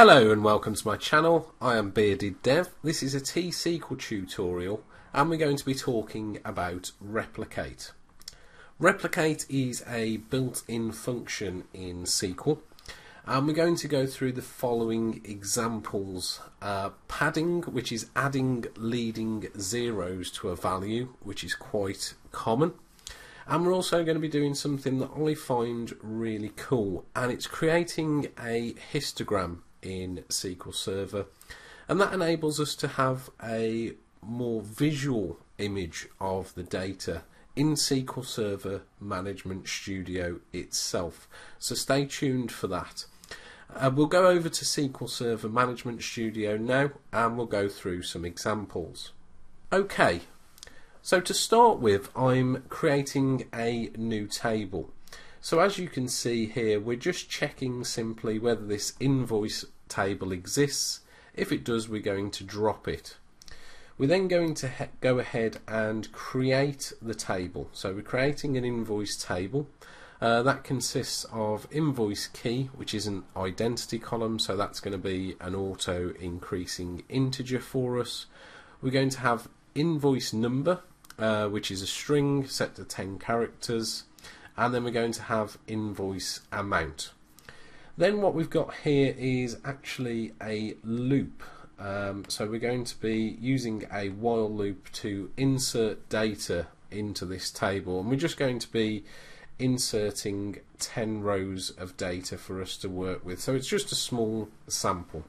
Hello and welcome to my channel. I am BeardedDev. This is a T-SQL tutorial and we're going to be talking about replicate. Replicate is a built-in function in SQL and we're going to go through the following examples. Padding, which is adding leading zeros to a value, which is quite common. And we're also going to be doing something that I find really cool, and it's creating a histogram in SQL Server, and that enables us to have a more visual image of the data in SQL Server Management Studio itself. So stay tuned for that. We'll go over to SQL Server Management Studio now and we'll go through some examples. Okay, so to start with, I'm creating a new table. So as you can see here, we're just checking simply whether this invoice table exists. If it does, we're going to drop it. We're then going to go ahead and create the table. So we're creating an invoice table. That consists of invoice key, which is an identity column, so that's going to be an auto increasing integer for us. We're going to have invoice number, which is a string set to 10 characters. And then we're going to have invoice amount. Then what we've got here is actually a loop. So we're going to be using a while loop to insert data into this table. And we're just going to be inserting 10 rows of data for us to work with. So it's just a small sample.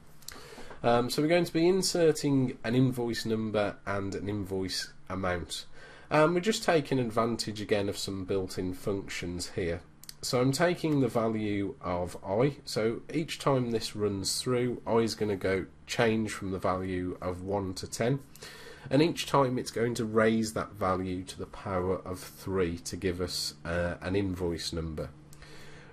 So we're going to be inserting an invoice number and an invoice amount. We're just taking advantage again of some built-in functions here. So I'm taking the value of I, so each time this runs through, I is going to go change from the value of 1 to 10, and each time it's going to raise that value to the power of 3 to give us an invoice number.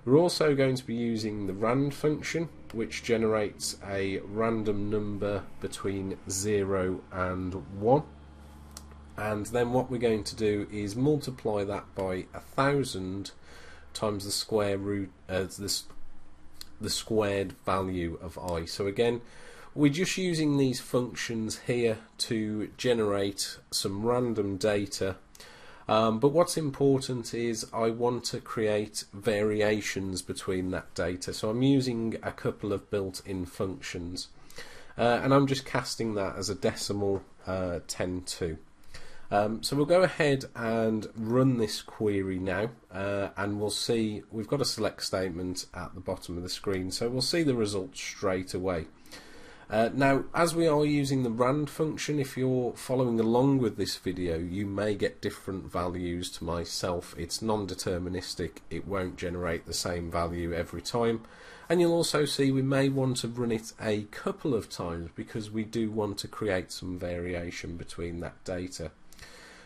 We're also going to be using the RAND function, which generates a random number between 0 and 1. And then what we're going to do is multiply that by 1,000 times the square root the squared value of I. So again, we're just using these functions here to generate some random data. But what's important is I want to create variations between that data. So I'm using a couple of built-in functions, and I'm just casting that as a decimal 10.2. So we'll go ahead and run this query now, and we'll see we've got a select statement at the bottom of the screen, so we'll see the results straight away. Now, as we are using the RAND function, if you're following along with this video, you may get different values to myself. It's non-deterministic, it won't generate the same value every time. And you'll also see we may want to run it a couple of times because we do want to create some variation between that data.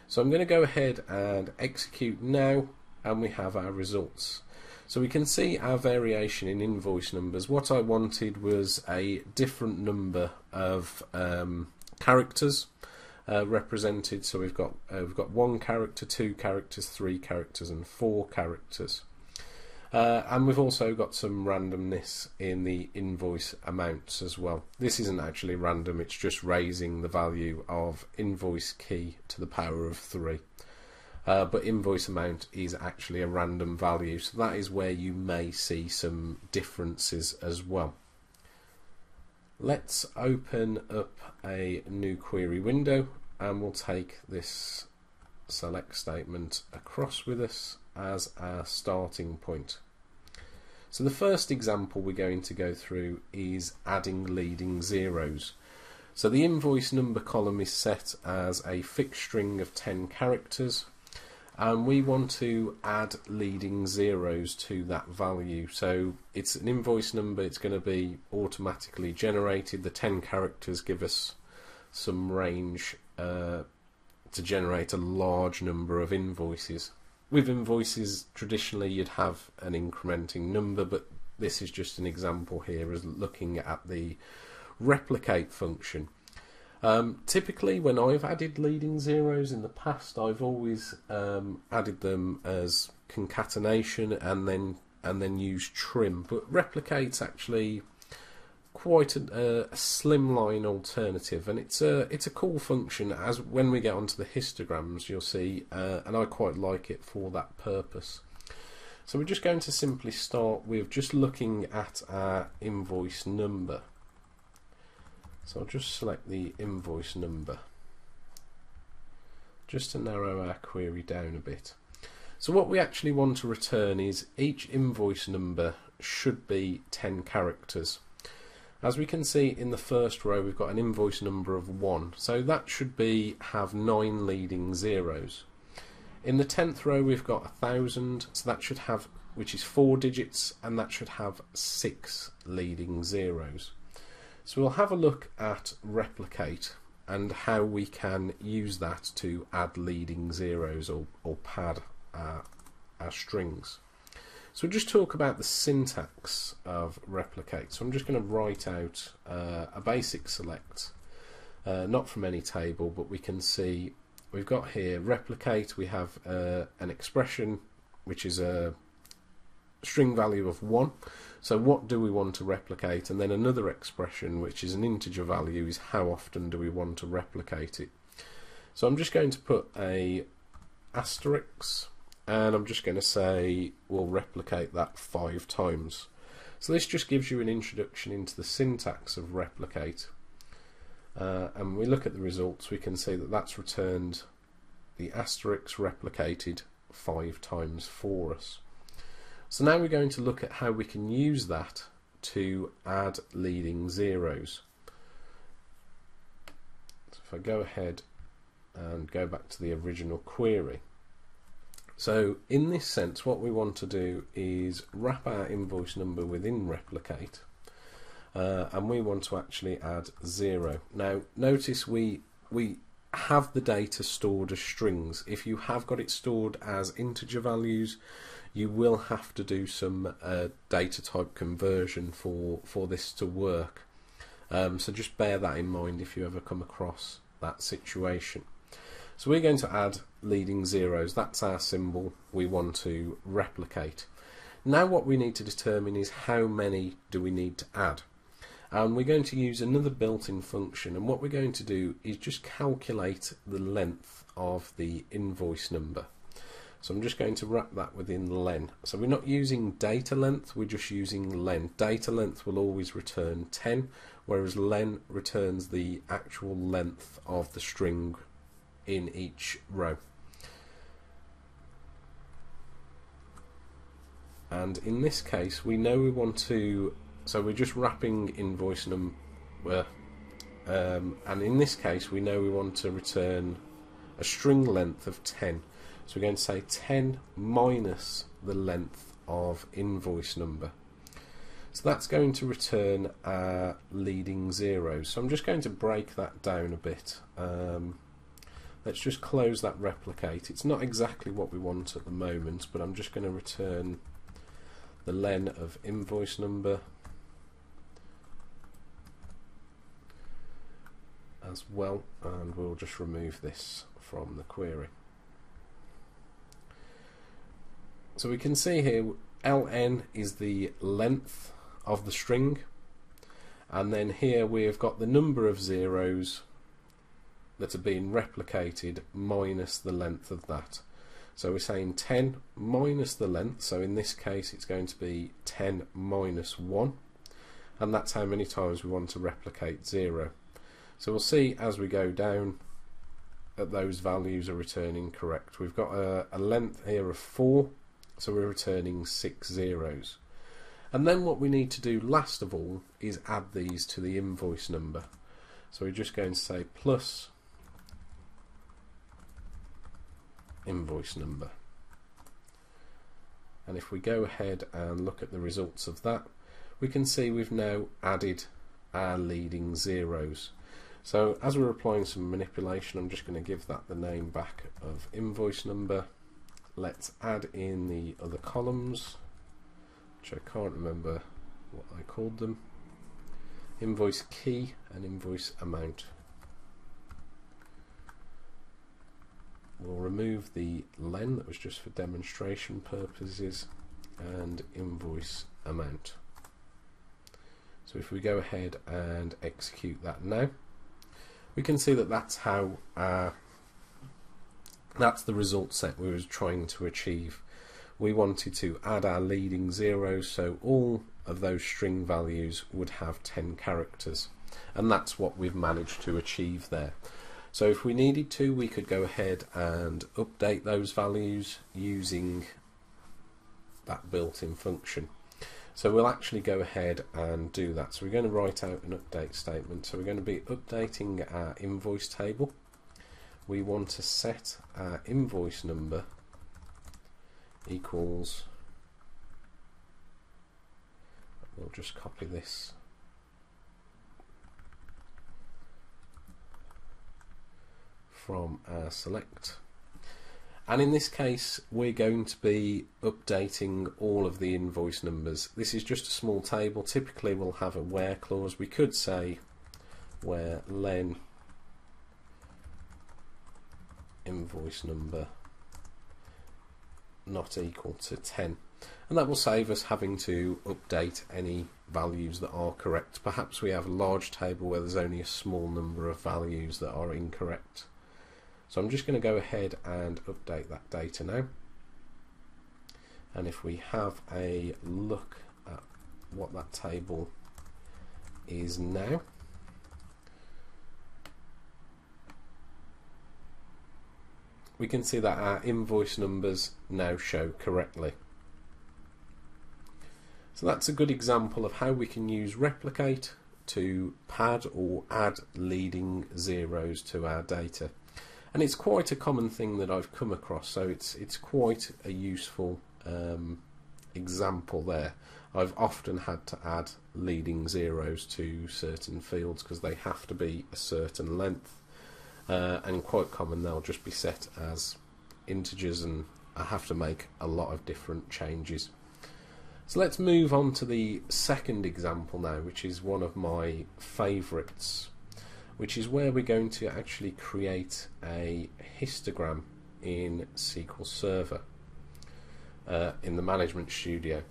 So I'm going to go ahead and execute now, and we have our results. So we can see our variation in invoice numbers. What I wanted was a different number of characters represented. So we've got 1 character, 2 characters, 3 characters, and 4 characters. And we've also got some randomness in the invoice amounts as well. This isn't actually random, it's just raising the value of invoice key to the power of 3. But invoice amount is actually a random value, so that is where you may see some differences as well. Let's open up a new query window and we'll take this select statement across with us as our starting point. So the first example we're going to go through is adding leading zeros. So the invoice number column is set as a fixed string of 10 characters, and we want to add leading zeros to that value. So it's an invoice number, it's going to be automatically generated. The 10 characters give us some range to generate a large number of invoices. With invoices, traditionally you'd have an incrementing number, but this is just an example here as looking at the replicate function. Typically when I've added leading zeros in the past, I've always added them as concatenation and then used trim, but replicate's actually quite a slimline alternative, and it's a cool function. As when we get onto the histograms, you'll see, and I quite like it for that purpose. So we're just going to simply start with just looking at our invoice number. So I'll just select the invoice number just to narrow our query down a bit. So what we actually want to return is each invoice number should be 10 characters. As we can see in the first row, we've got an invoice number of 1, so that should have 9 leading zeros. In the 10th row, we've got 1,000, so that should have, which is 4 digits, and that should have 6 leading zeros. So we'll have a look at Replicate and how we can use that to add leading zeros or pad our strings. So we'll just talk about the syntax of Replicate. So I'm just going to write out a basic select, not from any table, but we can see we've got here Replicate. We have an expression which is a string value of 1, so what do we want to replicate, and then another expression which is an integer value is how often do we want to replicate it. So I'm just going to put a asterisk and I'm just going to say we'll replicate that 5 times. So this just gives you an introduction into the syntax of Replicate. And we look at the results, we can see that that's returned the asterisk replicated 5 times for us. So now we're going to look at how we can use that to add leading zeros. So if I go ahead and go back to the original query. So in this sense, what we want to do is wrap our invoice number within Replicate. And we want to actually add 0. Now notice we have the data stored as strings. If you have got it stored as integer values, you will have to do some data type conversion for this to work. So just bear that in mind if you ever come across that situation. So we're going to add leading zeros. That's our symbol we want to replicate. Now what we need to determine is how many do we need to add. And we're going to use another built-in function, and what we're going to do is just calculate the length of the invoice number. So I'm just going to wrap that within LEN. So we're not using data length, we're just using LEN. Data length will always return 10, whereas LEN returns the actual length of the string in each row. And in this case, we know we want to, so we're just wrapping invoice number, and in this case we know we want to return a string length of 10. So we're going to say 10 minus the length of invoice number. So that's going to return our leading zeros. So I'm just going to break that down a bit. Let's just close that Replicate. It's not exactly what we want at the moment, but I'm just going to return the len of invoice number as well, and we'll just remove this from the query. So we can see here LN is the length of the string, and then here we've got the number of zeros that are being replicated minus the length of that. So we're saying 10 minus the length, so in this case it's going to be 10 minus 1, and that's how many times we want to replicate 0. So we'll see as we go down that those values are returning correct. We've got a length here of 4, so we're returning 6 zeros. And then what we need to do last of all is add these to the invoice number. So we're just going to say plus invoice number, and if we go ahead and look at the results of that, we can see we've now added our leading zeros. So as we're applying some manipulation, I'm just going to give that the name back of invoice number. Let's add in the other columns, which I can't remember what I called them, invoice key and invoice amount. We'll remove the len, that was just for demonstration purposes, and invoice amount. So if we go ahead and execute that now, we can see that that's how that's the result set we were trying to achieve. We wanted to add our leading zeros, so all of those string values would have 10 characters, and that's what we've managed to achieve there. So if we needed to, we could go ahead and update those values using that built-in function. So we'll actually go ahead and do that. So we're going to write out an update statement. So we're going to be updating our invoice table. We want to set our invoice number equals, we'll just copy this, from our select. And in this case, we're going to be updating all of the invoice numbers. This is just a small table. Typically we'll have a where clause. We could say where LEN invoice number not equal to 10, and that will save us having to update any values that are correct. Perhaps we have a large table where there's only a small number of values that are incorrect. So I'm just going to go ahead and update that data now, and if we have a look at what that table is now, we can see that our invoice numbers now show correctly. So that's a good example of how we can use Replicate to pad or add leading zeros to our data. And it's quite a common thing that I've come across, so it's quite a useful example there. I've often had to add leading zeros to certain fields because they have to be a certain length, and quite common they'll just be set as integers, and I have to make a lot of different changes. So let's move on to the second example now, which is one of my favourites, which is where we're going to actually create a histogram in SQL Server in the Management Studio.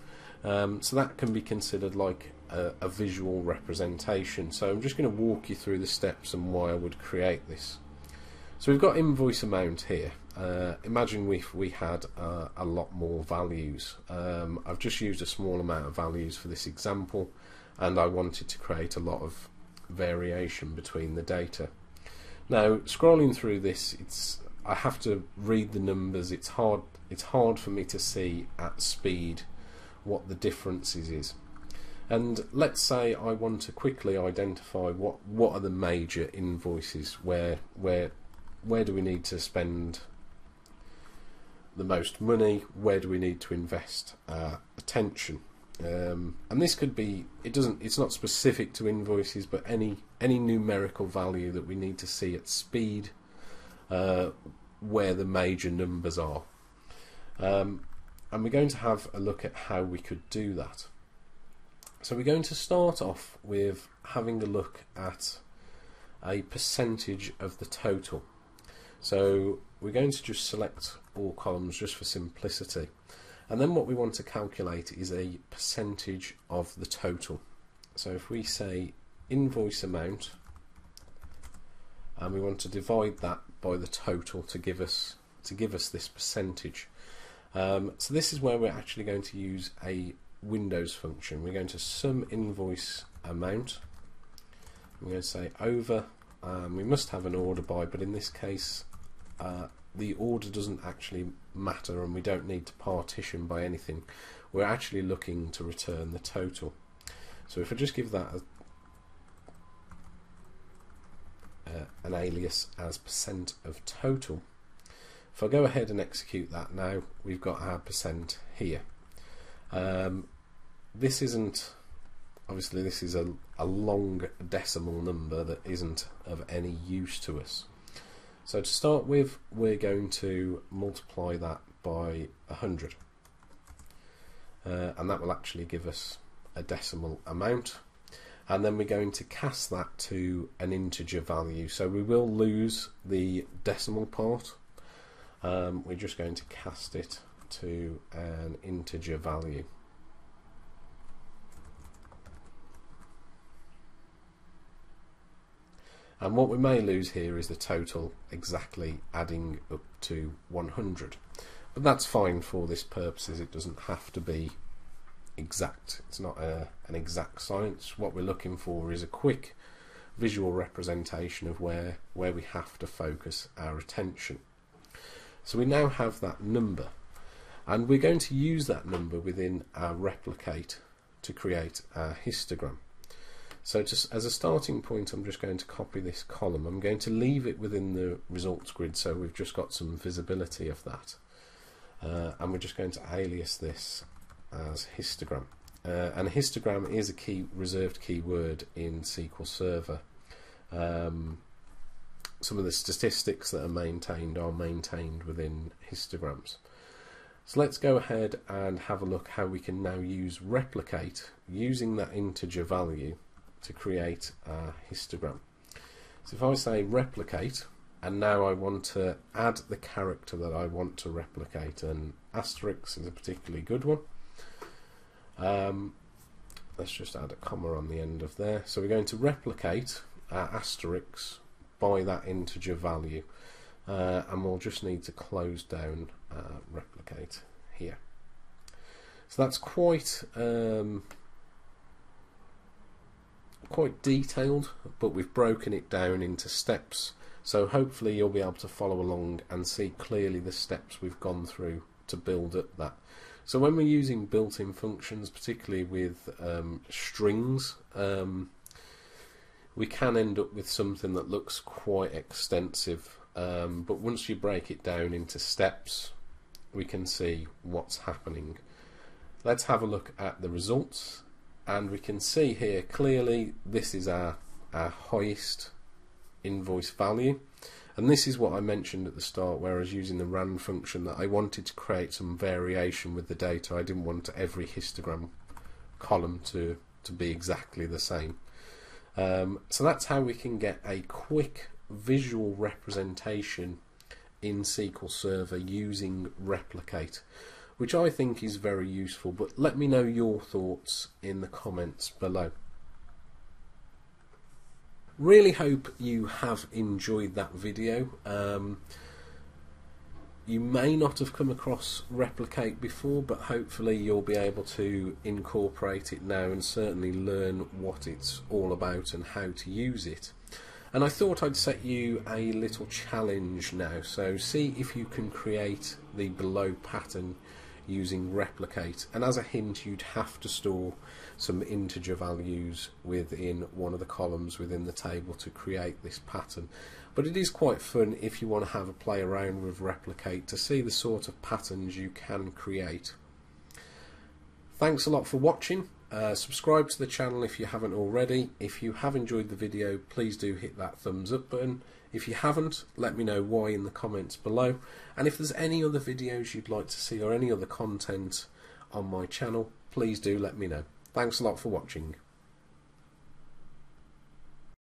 So that can be considered like a visual representation. So I'm just going to walk you through the steps and why I would create this. So we've got invoice amount here. Imagine if we had a lot more values. I've just used a small amount of values for this example, and I wanted to create a lot of variation between the data. Now, scrolling through this, I have to read the numbers. It's hard for me to see at speed what the differences is. And let's say I want to quickly identify what are the major invoices, where do we need to spend the most money, where do we need to invest our attention. And this could be, it's not specific to invoices, but any numerical value that we need to see at speed, where the major numbers are. And we're going to have a look at how we could do that. So we're going to start off with having a look at a percentage of the total. So we're going to just select all columns just for simplicity. And then what we want to calculate is a percentage of the total. So if we say invoice amount, and we want to divide that by the total to give us this percentage. So this is where we're actually going to use a Windows function. We're going to sum invoice amount. We're going to say over. We must have an order by, but in this case, the order doesn't actually matter, and we don't need to partition by anything. We're actually looking to return the total. So if I just give that an alias as percent of total, if I go ahead and execute that now, we've got our percent here. This isn't, obviously this is a long decimal number that isn't of any use to us. So to start with, we're going to multiply that by 100, and that will actually give us a decimal amount, and then we're going to cast that to an integer value. So we will lose the decimal part, we're just going to cast it to an integer value. And what we may lose here is the total exactly adding up to 100. But that's fine for this purposes. It doesn't have to be exact. It's not an exact science. What we're looking for is a quick visual representation of where we have to focus our attention. So we now have that number, and we're going to use that number within our replicate to create our histogram. So just as a starting point, I'm just going to copy this column. I'm going to leave it within the results grid so we've just got some visibility of that. And we're just going to alias this as histogram. And histogram is a key reserved keyword in SQL Server. Some of the statistics that are maintained within histograms. So let's go ahead and have a look how we can now use replicate using that integer value to create a histogram. So if I say replicate, and now I want to add the character that I want to replicate, and asterisk is a particularly good one. Let's just add a comma on the end of there. So we're going to replicate our asterisk by that integer value, and we'll just need to close down replicate here. So that's quite detailed, but we've broken it down into steps, so hopefully you'll be able to follow along and see clearly the steps we've gone through to build up that. So when we're using built-in functions, particularly with strings, we can end up with something that looks quite extensive, but once you break it down into steps, we can see what's happening. Let's have a look at the results, and we can see here clearly this is our highest invoice value, and this is what I mentioned at the start, where I was using the RAND function, that I wanted to create some variation with the data. I didn't want every histogram column to be exactly the same. So that's how we can get a quick visual representation in SQL Server using replicate, which I think is very useful, but let me know your thoughts in the comments below. Really hope you have enjoyed that video. You may not have come across replicate before, but hopefully you'll be able to incorporate it now and certainly learn what it's all about and how to use it. And I thought I'd set you a little challenge now, so see if you can create the below pattern using replicate, and as a hint, you'd have to store some integer values within one of the columns within the table to create this pattern. But it is quite fun if you want to have a play around with replicate to see the sort of patterns you can create. Thanks a lot for watching. Subscribe to the channel if you haven't already. If you have enjoyed the video, please do hit that thumbs up button. If you haven't, let me know why in the comments below. And if there's any other videos you'd like to see or any other content on my channel, please do let me know. Thanks a lot for watching.